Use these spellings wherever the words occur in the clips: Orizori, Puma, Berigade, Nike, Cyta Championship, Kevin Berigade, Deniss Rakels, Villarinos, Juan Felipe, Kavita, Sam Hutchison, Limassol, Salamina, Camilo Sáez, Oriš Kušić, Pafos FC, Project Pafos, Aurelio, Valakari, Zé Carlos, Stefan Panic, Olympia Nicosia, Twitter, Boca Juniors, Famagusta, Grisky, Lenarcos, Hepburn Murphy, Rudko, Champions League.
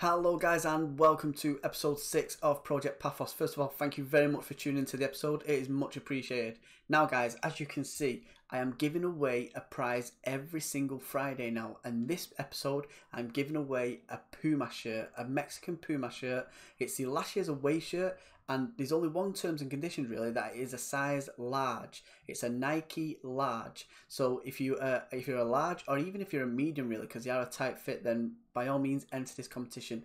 Hello guys and welcome to episode 6 of Project Pafos. First of all, thank you very much for tuning into the episode, it is much appreciated. Now guys, as you can see, I am giving away a prize every single Friday now, and this episode I'm giving away a Puma shirt, a Mexican Puma shirt. It's the last year's away shirt and there's only one terms and conditions really, that it is a size large. It's a Nike large. So if you're a large, or even if you're a medium really, because you are a tight fit, then by all means enter this competition.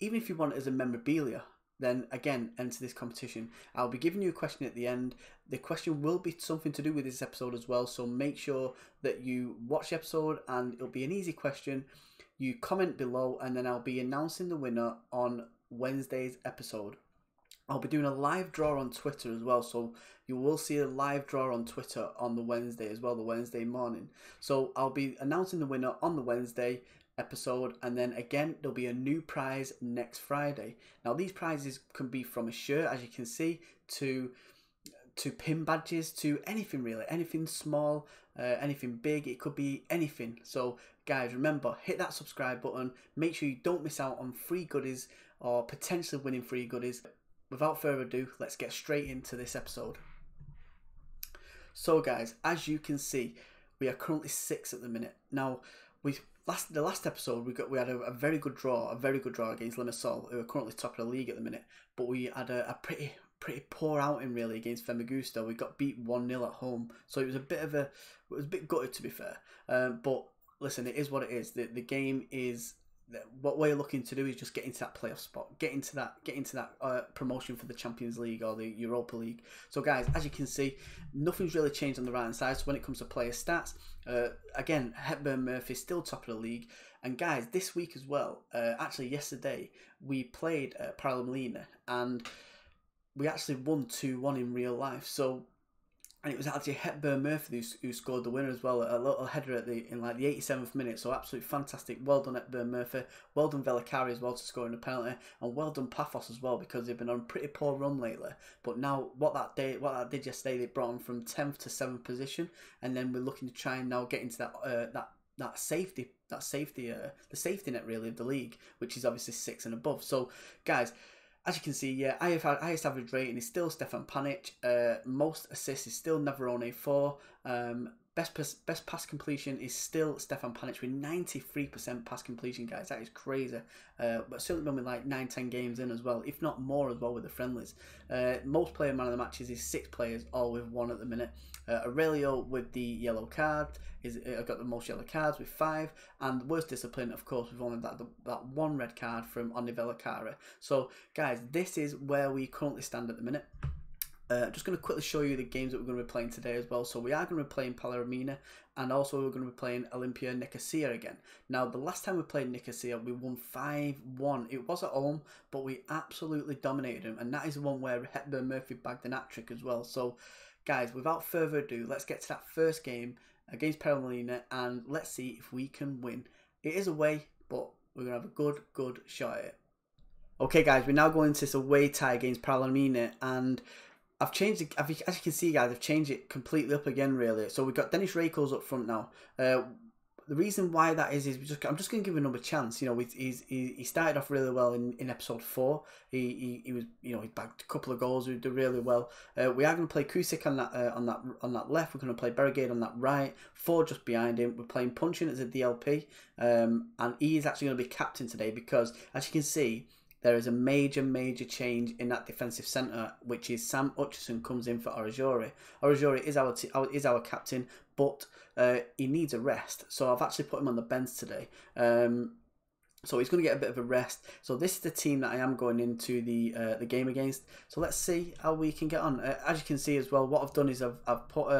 Even if you want it as a memorabilia, then again enter this competition. I'll be giving you a question at the end. The question will be something to do with this episode as well, so make sure that you watch the episode and it'll be an easy question. You comment below and then I'll be announcing the winner on Wednesday's episode. I'll be doing a live draw on Twitter as well, so you will see a live draw on Twitter on the Wednesday as well, the Wednesday morning. So I'll be announcing the winner on the Wednesday episode, and then again there'll be a new prize next Friday. Now these prizes can be from a shirt, as you can see, to pin badges, to anything really, anything small, anything big, it could be anything. So guys, remember, hit that subscribe button, make sure you don't miss out on free goodies or potentially winning free goodies. Without further ado, let's get straight into this episode. So guys, as you can see, we are currently 6 at the minute. Now the last episode we had a very good draw, against Limassol, who are currently top of the league at the minute. But we had a pretty poor outing really against Famagusta. We got beat 1-0 at home, so it was a bit gutted to be fair. But listen, it is what it is. The game is what we're looking to do is just get into that playoff spot, get into that promotion for the Champions League or the Europa League. So guys, as you can see, nothing's really changed on the right hand side. So when it comes to player stats, again, Hepburn Murphy still top of the league. And guys, this week as well, actually yesterday, we played Paralimni and we actually won 2-1 in real life. So, and it was actually Hepburn Murphy who scored the winner as well, a little header in like the 87th minute. So absolutely fantastic. Well done Hepburn Murphy. Well done Valakari as well to scoring a penalty, and well done Pafos as well, because they've been on a pretty poor run lately. But now what that did yesterday, they brought them from 10th to 7th position, and then we're looking to try and now get into that the safety net really of the league, which is obviously 6 and above. So guys, as you can see, yeah, highest average rating is still Stefan Panic. Most assists is still Navarone 4. Best pass completion is still Stefan Panic with 93% pass completion, guys. That is crazy. But certainly when we're like 9-10 games in as well, if not more as well with the friendlies. Most player man of the matches is 6 players, all with 1 at the minute. Aurelio with the yellow card got the most yellow cards with 5, and worst discipline, of course, we've only had that one red card from Onni Valakari. So guys, this is where we currently stand at the minute. Just going to quickly show you the games that we're going to be playing today as well. So we are going to be playing Paralimni, and also we're going to be playing Olympia Nicosia again. Now the last time we played Nicosia, we won 5-1. It was at home, but we absolutely dominated them, and that is the one where Hepburn Murphy bagged an hat-trick as well. So guys, without further ado, let's get to that first game against Paralimni, and let's see if we can win. It is away, but we're going to have a good shot at it. Okay guys, we're now going into this away tie against Paralimni, and I've changed it, as you can see guys, I've changed it completely up again really. So we've got Deniss Rakels up front now. The reason why that is I'm just going to give him another chance. You know, he started off really well in episode 4. He was, you know, he bagged a couple of goals. He did really well. We are going to play Kušić on that left. We're going to play Berigade on that right. 4 just behind him. We're playing Puncheon as a DLP, and he is actually going to be captain today because, as you can see, there is a major change in that defensive centre, which is Sam Hutchison comes in for Orizori. Orizori is our captain, but he needs a rest. So I've actually put him on the bench today. So he's going to get a bit of a rest. So this is the team that I am going into the game against. So let's see how we can get on. As you can see as well, what I've done is I've put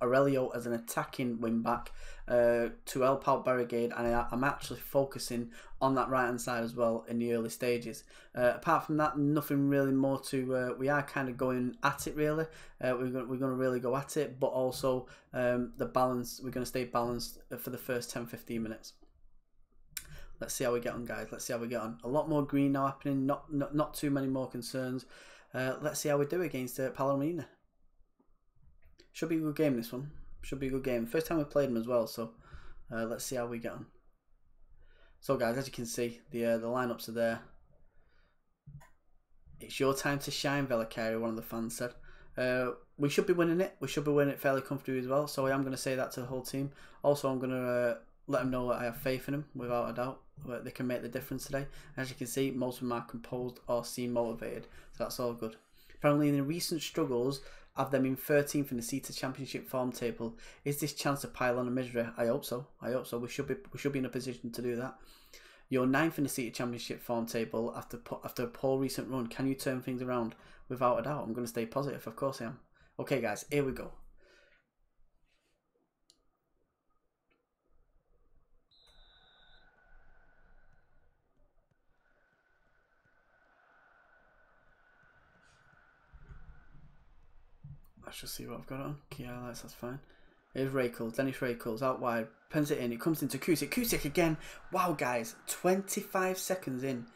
Aurelio as an attacking wing back to help out Berigade, and I'm actually focusing on that right hand side as well in the early stages. Apart from that, nothing really more to. We are kind of going at it really. We're going to really go at it, but also the balance. We're going to stay balanced for the first 10-15 minutes. Let's see how we get on, guys. Let's see how we get on. A lot more green now happening. Not too many more concerns. Let's see how we do against Paralimni. Should be a good game, this one. Should be a good game. First time we played them as well, so let's see how we get on. So guys, as you can see, the lineups are there. It's your time to shine, Valakari, one of the fans said. We should be winning it. We should be winning it fairly comfortably as well. So I am going to say that to the whole team. Also, I'm going to let them know that I have faith in them, without a doubt. That they can make the difference today. As you can see, most of them are composed or seem motivated. So that's all good. Apparently, in the recent struggles, have them in 13th in the CETA Championship form table. Is this chance to pile on a misery? I hope so. I hope so. We should be in a position to do that. You're 9th in the CETA Championship form table after a poor recent run. Can you turn things around? Without a doubt, I'm going to stay positive. Of course I am. Okay, guys, here we go. Let's just see what I've got on. Key highlights, that's fine. Here's Rakels, Deniss Rakels, out wide. Pens it in, it comes into Kušić. Kušić again. Wow, guys, 25 seconds in.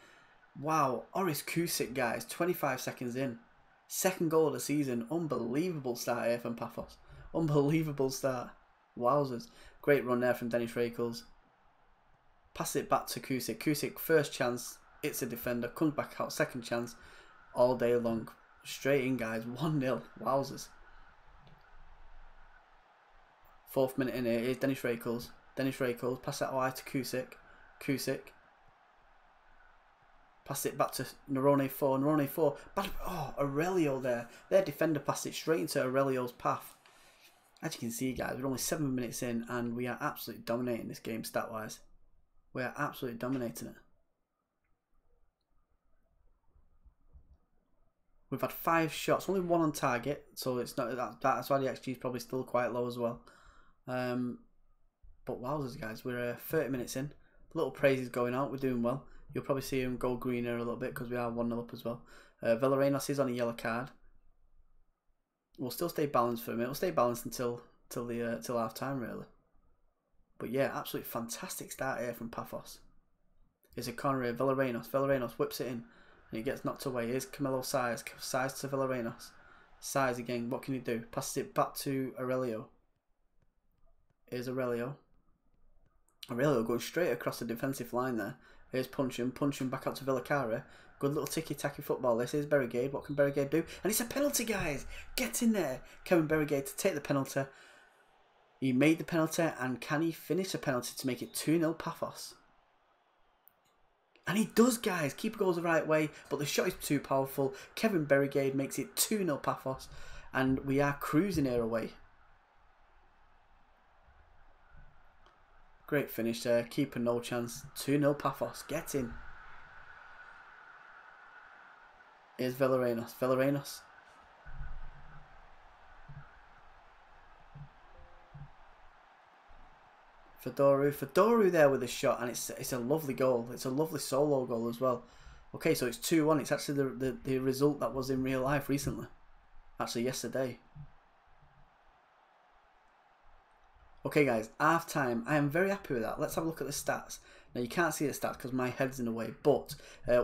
Wow, Oriš Kušić, guys, 25 seconds in. Second goal of the season. Unbelievable start here from Pafos. Unbelievable start. Wowzers. Great run there from Deniss Rakels. Pass it back to Kušić. Kušić, first chance. It's a defender. Comes back out, second chance. All day long. Straight in, guys. 1-0. Wowzers. 4th minute in here. Here's Deniss Rakels. Deniss Rakels. Pass that wide to Kušić. Kušić. Pass it back to Nerone 4. Nerone 4. Oh, Aurelio there. Their defender passed it straight into Aurelio's path. As you can see, guys, we're only 7 minutes in and we are absolutely dominating this game stat-wise. We are absolutely dominating it. We've had 5 shots, only 1 on target, so it's not that's why the XG is probably still quite low as well. But wowzers, guys, we're 30 minutes in. Little praises going out. We're doing well. You'll probably see him go greener a little bit because we are 1-0 up as well. Villarinos is on a yellow card. We'll still stay balanced for a minute. We'll stay balanced till half time, really. But yeah, absolutely fantastic start here from Pafos. It's a corner here. Villarinos. Villarinos whips it in. And he gets knocked away. Here's Camilo Sáez. Sáez to Villarinos. Sáez again. What can he do? Passes it back to Aurelio. Here's Aurelio. Aurelio going straight across the defensive line there. Here's Puncheon. Puncheon back out to Valakari. Good little ticky-tacky football. This is Berigade. What can Berigade do? And it's a penalty, guys. Get in there. Kevin Berigade to take the penalty. He made the penalty. And can he finish a penalty to make it 2-0 Pafos? And he does, guys. Keeper goes the right way, but the shot is too powerful. Kevin Berigade makes it 2-0 Pafos, and we are cruising here away. Great finish there. Keeper no chance. 2-0 Pafos. Get in. Here's Villarinos. Villarinos. Fiodoru. Fiodoru there with a shot, and it's a lovely goal. It's a lovely solo goal as well. Okay, so it's 2-1. It's actually the result that was in real life recently. Actually, yesterday. Okay, guys, half time. I am very happy with that. Let's have a look at the stats. Now, you can't see the stats because my head's in the way, but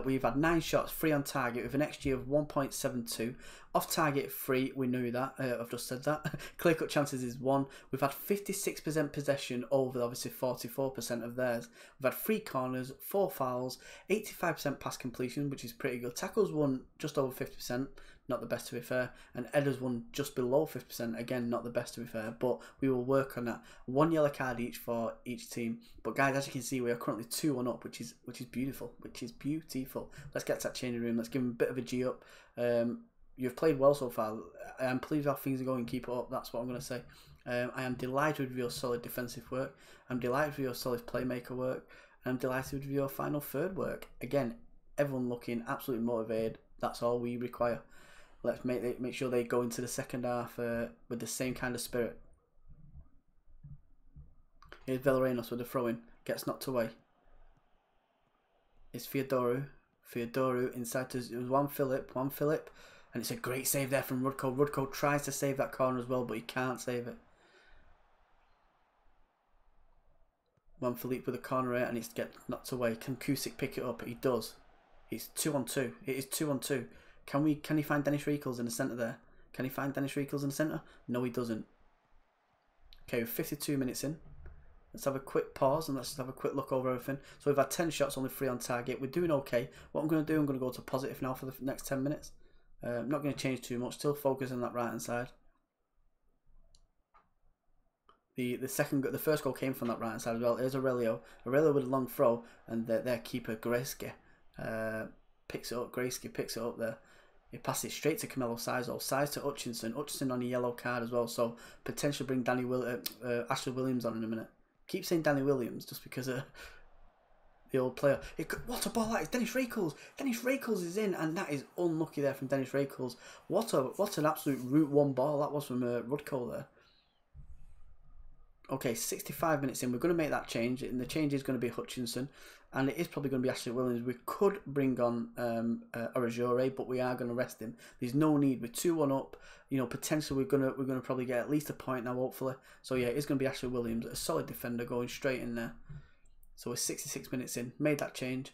we've had 9 shots, 3 on target with an XG of 1.72. Off target, 3, we knew that. I've just said that. Clear cut chances is 1. We've had 56% possession over, obviously, 44% of theirs. We've had 3 corners, 4 fouls, 85% pass completion, which is pretty good. Tackles won just over 50%, not the best to be fair. And headers won just below 50%, again, not the best to be fair, but we will work on that. 1 yellow card each for each team. But, guys, as you can see, we are currently 2-1 up, which is beautiful, Let's get to that changing room. Let's give him a bit of a G up. You've played well so far. I am pleased how things are going. Keep it up. That's what I'm going to say. I am delighted with your solid defensive work. I'm delighted with your solid playmaker work. I'm delighted with your final third work. Again, everyone looking absolutely motivated. That's all we require. Let's make sure they go into the second half with the same kind of spirit. Here's Villarinos with a throw in. Gets knocked away. It's Fiodoru. Fiodoru inside to Juan Felipe. Juan Felipe. And it's a great save there from Rudko. Rudko tries to save that corner as well, but he can't save it. Juan Felipe with a corner here, and it's gets knocked away. Can Kušić pick it up? He does. It's 2-on-2. It is 2-on-2. Can he find Deniss Rakels in the centre there? Can he find Deniss Rakels in the centre? No, he doesn't. Okay, we're 52 minutes in. Let's have a quick pause and let's just have a quick look over everything. So we've had 10 shots, only 3 on target. We're doing okay. What I'm going to do, I'm going to go to positive now for the next 10 minutes. I'm not going to change too much. Still focus on that right-hand side. The first goal came from that right-hand side as well. Here's Aurelio. Aurelio with a long throw, and their keeper, Grisky, picks it up. Grisky picks it up there. He passes it straight to Camilo Sáez. Sáez to Hutchinson. Hutchinson on a yellow card as well, so potentially bring Ashley Williams on in a minute. Keep saying Danny Williams just because of the old player. What a ball that is. Deniss Rakels. Deniss Rakels is in, and that is unlucky there from Deniss Rakels. What an absolute route one ball that was from Rudko there. Okay, 65 minutes in. We're going to make that change, and the change is going to be Hutchinson, and it is probably going to be Ashley Williams. We could bring on Orizori, but we are going to rest him. There's no need. We're 2-1 up. You know, potentially we're gonna probably get at least a point now, hopefully. So yeah, it's gonna be Ashley Williams, a solid defender going straight in there. So we're 66 minutes in, made that change.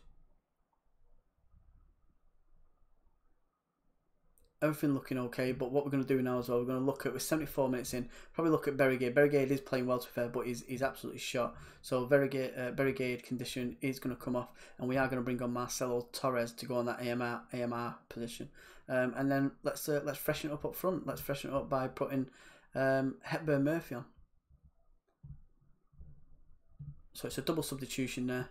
Everything looking okay, but what we're gonna do now as well, we're gonna look at, we're 74 minutes in, probably look at Berigade. Berigade is playing well to be fair, but he's absolutely shot. So Berigade condition is gonna come off, and we are gonna bring on Marcelo Torres to go on that AMR position. And then let's freshen it up front. Let's freshen it up by putting Hepburn Murphy on. So it's a double substitution there.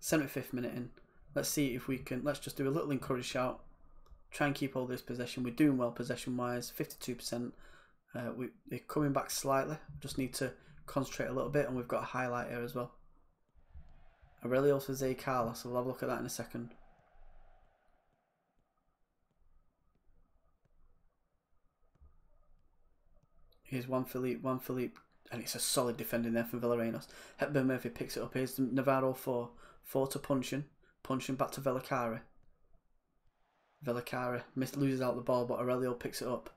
75th minute in. Let's see if we can. Let's just do a little encourage shout. Try and keep all this possession. We're doing well possession wise. 52%. We're coming back slightly. Just need to concentrate a little bit. And we've got a highlight here as well. Aurelio for Zé Carlos. We'll have a look at that in a second. Here's Juan Felipe, and it's a solid defending there from Villarinos. Hepburn Murphy picks it up. Here's Navarro four to Puncheon. Puncheon back to Valakari. Valakari loses out the ball, but Aurelio picks it up.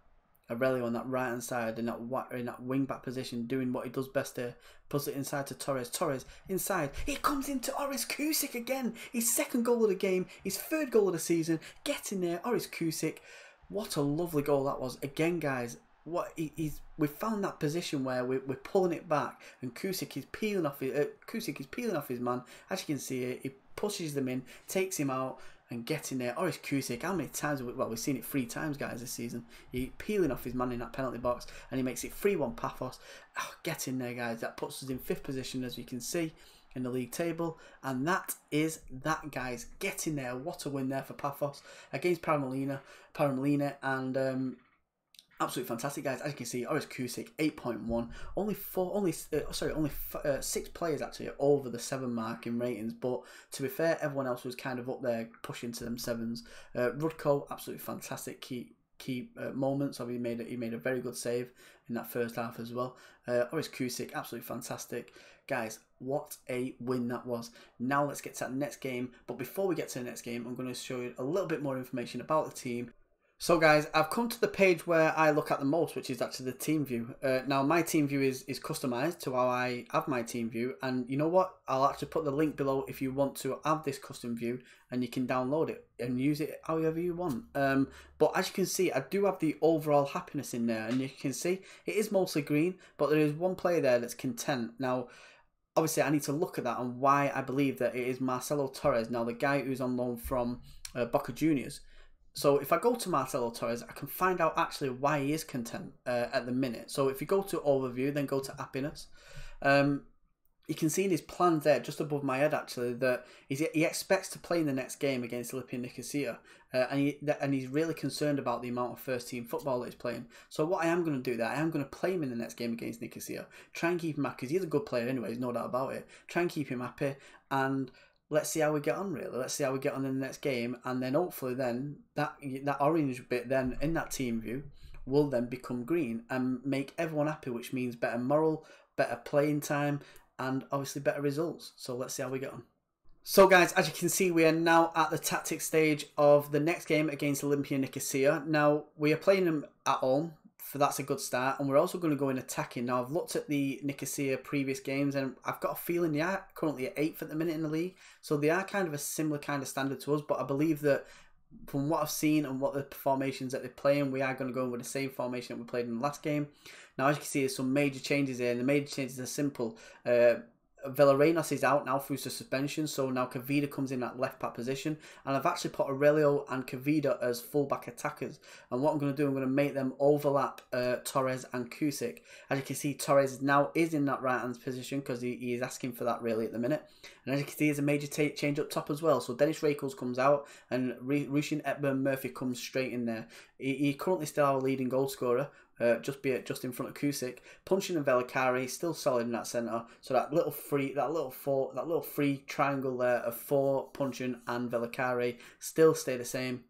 Aurelio on that right hand side in that wing back position, doing what he does best there. Puts it inside to Torres. Torres inside. It comes into Oriš Kušić again. His second goal of the game. His third goal of the season. Get in there, Oriš Kušić. What a lovely goal that was. Again, guys. We found that position where we're pulling it back, and Kušić is peeling off his man. As you can see here, he pushes them in, takes him out, and gets in there. Oriš Kušić, how many times? Well, we've seen it 3 times, guys, this season. He's peeling off his man in that penalty box, and he makes it 3-1 Pafos. Oh, get in there, guys. That puts us in 5th position, as you can see, in the league table, and that is that, guys. Get in there. What a win there for Pafos against Paralimni, and absolutely fantastic, guys. As you can see, Oriš Kušić 8.1. Only 6 players actually over the 7 mark in ratings. But to be fair, everyone else was kind of up there pushing to them 7s. Rudko, absolutely fantastic key moments. He made a very good save in that first half as well. Oriš Kušić, absolutely fantastic, guys. What a win that was. Now let's get to that next game. But before we get to the next game, I'm going to show you a little bit more information about the team. So guys, I've come to the page where I look at the most, which is actually the team view. Now my team view is customized to how I have my team view, and you know what? I'll actually put the link below if you want to have this custom view, and you can download it and use it however you want. But as you can see, I do have the overall happiness in there, and you can see it is mostly green, but there is one player there that's content. Now, obviously I need to look at that and why I believe that it is Marcelo Torres. Now the guy who's on loan from Boca Juniors. So if I go to Marcelo Torres, I can find out actually why he is content at the minute. So if you go to overview, then go to happiness, you can see in his plans there, just above my head actually, that he expects to play in the next game against Olympia Nicosia, and he's really concerned about the amount of first team football that he's playing. So what I am going to do there, I am going to play him in the next game against Nicosia. Try and keep him happy, because he's a good player anyway, there's no doubt about it. Try and keep him happy, and let's see how we get on, really. Let's see how we get on in the next game, and then hopefully then that orange bit then in that team view will then become green and make everyone happy, which means better morale, better playing time, and obviously better results. So let's see how we get on. So guys, as you can see, we are now at the tactics stage of the next game against Olympia Nicosia. Now, we are playing them at home, so that's a good start, and we're also going to go in attacking. Now, I've looked at the Nicosia previous games, and I've got a feeling they are currently at 8th at the minute in the league, so they are kind of a similar kind of standard to us, but I believe that from what I've seen and what the formations that they're playing, we are going to go in with the same formation that we played in the last game. Now, as you can see, there's some major changes here, and the major changes are simple. Villarinos is out now through the suspension, so now Kavita comes in that left back position, and I've actually put Aurelio and Kavita as full back attackers. And what I'm going to do, I'm going to make them overlap Torres and Kušić. As you can see, Torres now is in that right hand position because he is asking for that really at the minute. And as you can see, there's a major change up top as well. So Deniss Rakels comes out and Hepburn Murphy comes straight in there. He currently still our leading goal scorer. Just in front of Kušić. Puncheon and Valakari still solid in that centre. So that little three triangle there of four, Puncheon and Valakari still stay the same.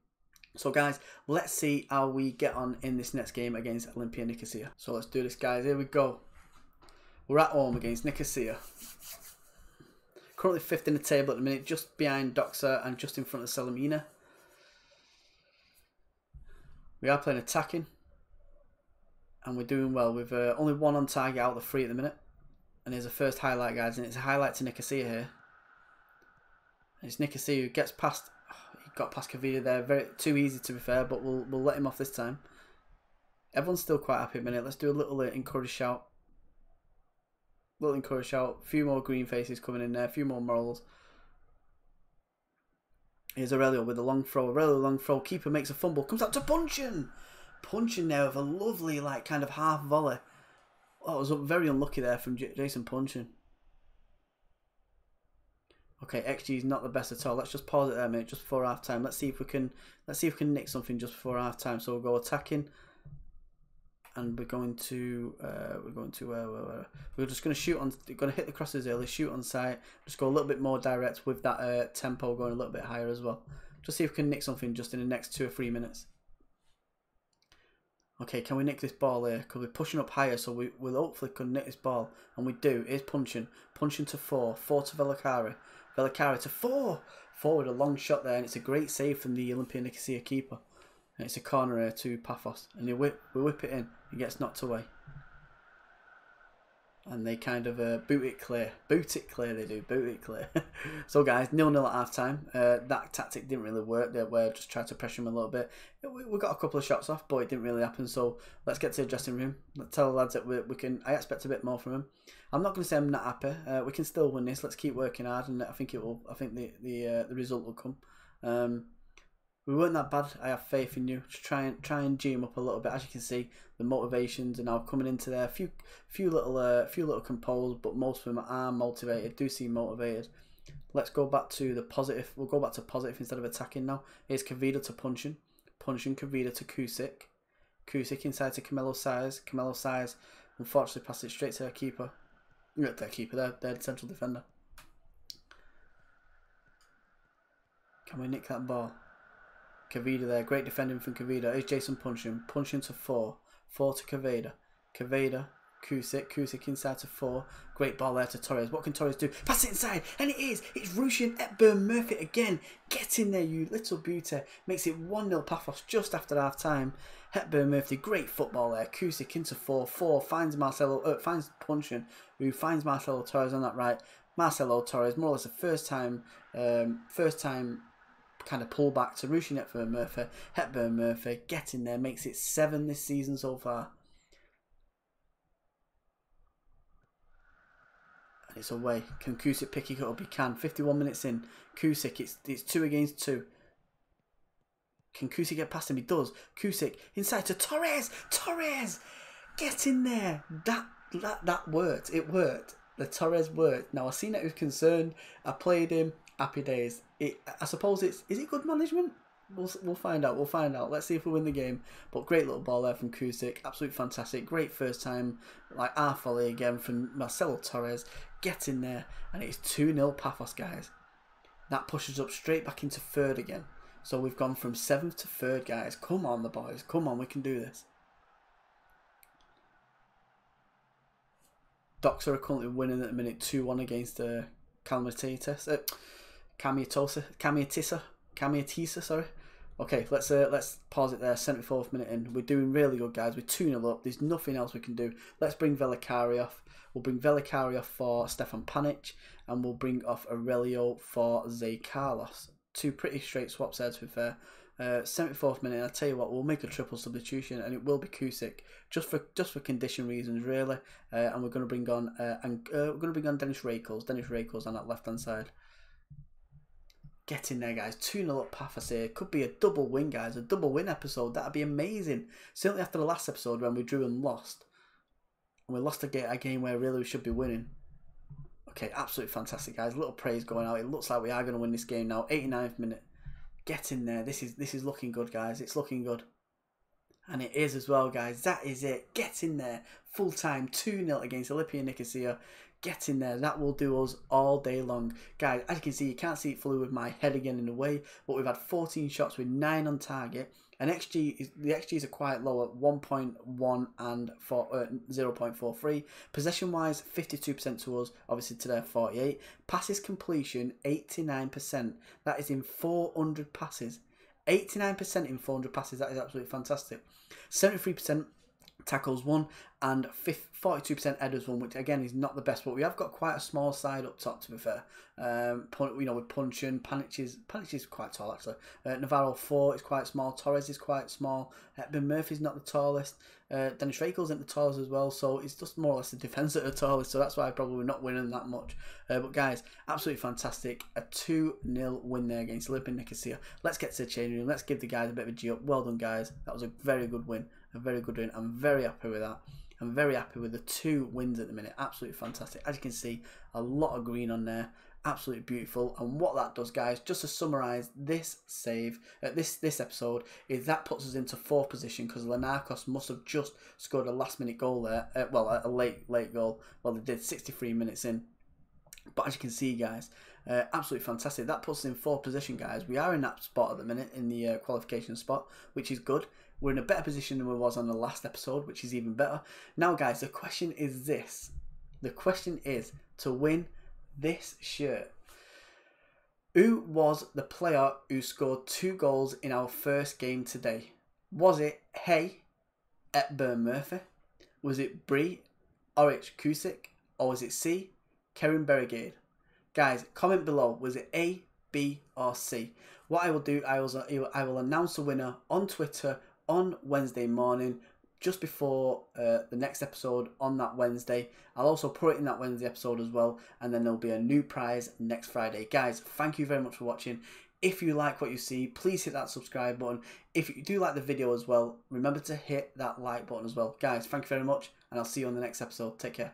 So guys, let's see how we get on in this next game against Olympia Nicosia. So let's do this, guys. Here we go. We're at home against Nicosia. Currently fifth in the table at the minute, just behind Doxa and just in front of Salamina. We are playing attacking. And we're doing well. We've only one on target out of the three at the minute. And here's the first highlight, guys. And it's a highlight to Nicosia here. And it's Nicosia who gets past... Oh, he got past Kavita there. Too easy, to be fair. But we'll let him off this time. Everyone's still quite happy at the minute. Let's do a little encourage shout. Little encourage shout. A few more green faces coming in there. A few more morals. Here's Aurelio with a long throw. Aurelio long throw. Keeper makes a fumble. Comes out to Puncheon. Puncheon there with a lovely, like, kind of half volley. Oh, it was very unlucky there from Jason Puncheon. Okay, XG is not the best at all. Let's just pause it there a minute, just before half time. Let's see if we can nick something just before half time. So we'll go attacking, and we're just gonna hit the crosses early, shoot on sight, just go a little bit more direct with that tempo going a little bit higher as well. Just see if we can nick something just in the next 2 or 3 minutes. Okay, can we nick this ball here? Because we're pushing up higher, so we'll hopefully can nick this ball. And we do. Here's Puncheon. Puncheon to 4. 4 to Valakari. Valakari to 4. Forward, a long shot there, and it's a great save from the Olympia Nicosia keeper. And it's a corner here to Pafos. And we whip it in. It gets knocked away. And they kind of boot it clear. Boot it clear, they do. Boot it clear. So, guys, 0-0 at half-time. That tactic didn't really work. They were just trying to pressure him a little bit. We got a couple of shots off, but it didn't really happen. So, let's get to the dressing room. Let's tell the lads that we can... I expect a bit more from him. I'm not going to say I'm not happy. We can still win this. Let's keep working hard, and I think it will. I think the result will come. We weren't that bad. I have faith in you. Just try and G him up a little bit. As you can see, the motivations are now coming into there. A few little composed, but most of them are motivated. Do seem motivated. Let's go back to the positive. We'll go back to positive instead of attacking now. Here's Kavita to Puncheon. Puncheon, Kavita to Kušić. Kušić inside to Camilo Sáez. Camilo Sáez unfortunately passed it straight to their keeper. Not their keeper, their central defender. Can we nick that ball? Kavita there, great defending from Kavita. Here's Jason Puncheon. Puncheon to 4. 4 to Kavita. Kavita, Kušić. Kušić inside to 4. Great ball there to Torres. What can Torres do? Pass it inside. And it is. It's Rusian Hepburn Murphy again. Get in there, you little beauty. Makes it 1-0 Pafos just after half time. Hepburn Murphy, great football there. Kušić into 4. 4 finds Marcelo, finds Puncheon, who finds Marcelo Torres on that right. Marcelo Torres, more or less the first time kind of pull back to Rusian Hepburn Murphy. Hepburn Murphy getting there, makes it 7 this season so far. And it's away. Can Kušić pick it up? He can. 51 minutes in. Kušić, it's 2 against 2. Can Kušić get past him? He does. Kušić inside to Torres. Torres, get in there. That worked. It worked. The Torres worked. Now I seen that he was concerned. I played him. Happy days. I suppose is it good management? We'll find out. We'll find out. Let's see if we win the game. But great little ball there from Kušić. Absolutely fantastic. Great first time, like half volley again from Marcelo Torres. Get in there, and it's 2-0 Pafos, guys. That pushes up straight back into third again. So we've gone from 7th to 3rd, guys. Come on, the boys. Come on, we can do this. Doxa are currently winning at the minute 2-1 against Kamiotosa, sorry. Okay, let's pause it there. 74th minute in. We're doing really good, guys. We're 2-0 up. There's nothing else we can do. Let's bring Valakari off. We'll bring Valakari off for Stefan Panic, and we'll bring off Aurelio for Zay Carlos. Two pretty straight swaps there, to be fair. 74th minute, and I tell you what, we'll make a triple substitution, and it will be Kušić, just for condition reasons, really. And we're going to bring on Deniss Rakels, on that left hand side. Get in there, guys. 2-0 up Pafos here. Could be a double win, guys. A double win episode. That'd be amazing. Certainly after the last episode when we drew and lost. And we lost a game where really we should be winning. Okay, absolutely fantastic, guys. A little praise going out. It looks like we are going to win this game now. 89th minute. Get in there. This is looking good, guys. It's looking good. And it is as well, guys. That is it. Get in there. Full time. 2-0 against Olympia Nicosia. Get in there. That will do us all day long. Guys, as you can see, you can't see it fully with my head again in a way, but we've had 14 shots with 9 on target. And the XGs are quite low at 1.1 and 0.43. Possession-wise, 52% to us, obviously to their 48. Passes completion, 89%. That is in 400 passes. 89% in 400 passes. That is absolutely fantastic. 73%. Tackles won and 42% headers won, which again is not the best, but we have got quite a small side up top, to be fair. You know, with Puncheon, Panic is quite tall actually. Navarro 4 is quite small, Torres is quite small, Hepburn Murphy's not the tallest, Deniss Rakels isn't the tallest as well, so it's just more or less the defence that are tallest, so that's why probably we're not winning that much. But guys, absolutely fantastic. A 2-0 win there against Olympia Nicosia. Let's get to the changing room, let's give the guys a bit of a G up. Well done, guys, that was a very good win. A very good win. I'm very happy with that. I'm very happy with the 2 wins at the minute. Absolutely fantastic. As you can see, a lot of green on there. Absolutely beautiful. And what that does, guys, just to summarise this save, this episode, is that puts us into 4th position because Lenarcos must have just scored a last-minute goal there. Well, a late goal. Well, they did 63 minutes in. But as you can see, guys, absolutely fantastic. That puts us in 4th position, guys. We are in that spot at the minute, in the qualification spot, which is good. We're in a better position than we was on the last episode, which is even better. Now, guys, the question is this. The question is, to win this shirt, who was the player who scored 2 goals in our first game today? Was it Hepburn Murphy? Was it B, Oriš Kušić? Or was it C, Kevin Berigade? Guys, comment below. Was it A, B or C? What I will do, I will announce the winner on Twitter on Wednesday morning, just before the next episode on that Wednesday. I'll also put it in that Wednesday episode as well, and then there'll be a new prize next Friday. Guys, thank you very much for watching. If you like what you see, please hit that subscribe button. If you do like the video as well, remember to hit that like button as well. Guys, thank you very much, and I'll see you on the next episode. Take care.